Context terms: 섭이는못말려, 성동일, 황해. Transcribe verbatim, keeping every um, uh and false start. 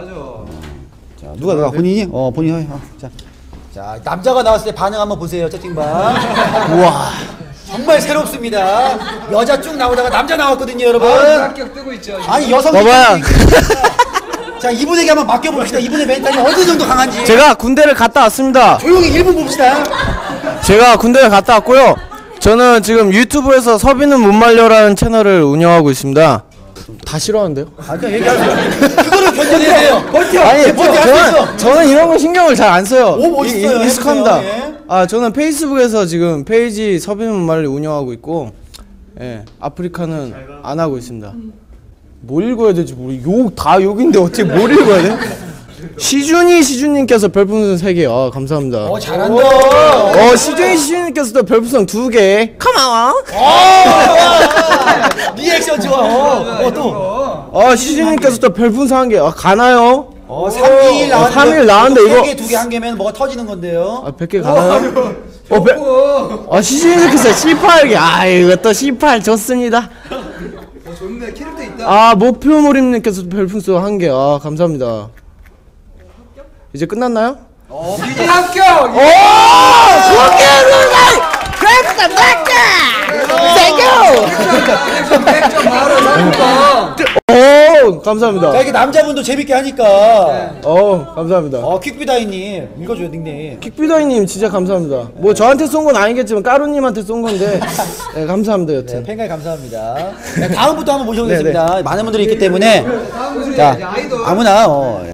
맞아. 자, 누가 나가? 본인이? 어, 본인이 해. 어, 자. 자, 남자가 나왔을 때 반응 한번 보세요, 채팅방. 우와. 정말 새롭습니다. 여자 쭉 나오다가 남자 나왔거든요, 여러분. 아, 합격 뜨고 있죠. 아니, 여성. 봐봐. 자, 이분에게 한번 맡겨봅시다. 이분의 멘탈이 어느 정도 강한지. 제가 군대를 갔다 왔습니다. 조용히 일 분 봅시다. 제가 군대를 갔다 왔고요. 저는 지금 유튜브에서 섭이는 못말려라는 채널을 운영하고 있습니다. 다 싫어하는데요? 아, 그냥 얘기하세요. 그거를 견뎌내세요. 버텨! 아니, 버텨! 저는, 저는 이런 거 신경을 잘 안 써요. 오, 멋있어요. 이, 익숙합니다. 예. 아, 저는 페이스북에서 지금 페이지 섭이는 못말려 운영하고 있고, 예, 아프리카는 안 하고 있습니다. 뭘 읽어야 될지 모르겠어. 욕, 다 욕인데 어떻게 뭘 읽어야 돼? 시준이 시준님께서 별풍선 세 개. 아, 감사합니다. 어, 잘한다. 오, 어, 시준이 시준님께서도 별풍선 두 개. 고마워. 오! 리액션 좋아. 어, 어, 또. 어, 시준님께서도 별풍선 한 개. 아, 가나요? 어, 삼 일 나왔는데, 어, 나왔는데 이거 세 개, 두 개, 한 개면 뭐가 터지는 건데요? 아, 백 개 가나요? 어, 백... 아, 시준님께서 십팔 개. 아, 이거 또 십팔 좋습니다. 어, 좋네. 캐릭터 있다. 아, 목표모림님께서도 별풍선 한 개. 아, 감사합니다. 이제 끝났나요? 어, 이제 합격! 오! 소개해주세요! 그래프다, 맞다! 땡큐! 오, 감사합니다. 자, 이게 남자분도 재밌게 하니까. 어, 감사합니다. 어, 퀵비다이님. 읽어줘요, 닉네임. 퀵비다이님, 진짜 감사합니다. 뭐, 저한테 쏜 건 아니겠지만, 까루님한테 쏜 건데. 네, 감사합니다, 여튼. 네, 팬가이 감사합니다. 네, 다음부터 한번 모셔보겠습니다. 많은 분들이 있기 때문에. 자, 아무나, 어.